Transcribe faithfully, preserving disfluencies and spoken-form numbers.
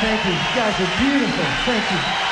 thank you. You guys are beautiful. Thank you.